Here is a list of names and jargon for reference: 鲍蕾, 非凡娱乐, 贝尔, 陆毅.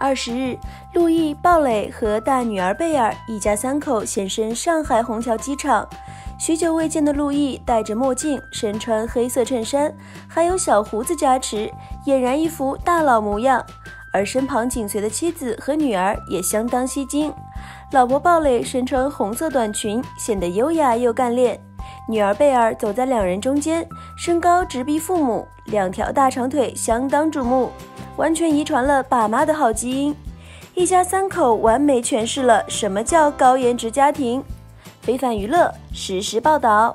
20日，陆毅、鲍蕾和大女儿贝尔一家三口现身上海虹桥机场。许久未见的陆毅戴着墨镜，身穿黑色衬衫，还有小胡子加持，俨然一副大佬模样。而身旁紧随的妻子和女儿也相当吸睛。老婆鲍蕾身穿红色短裙，显得优雅又干练。女儿贝尔走在两人中间，身高直逼父母，两条大长腿相当瞩目，完全遗传了爸妈的好基因。一家三口完美诠释了什么叫高颜值家庭。非凡娱乐实时报道。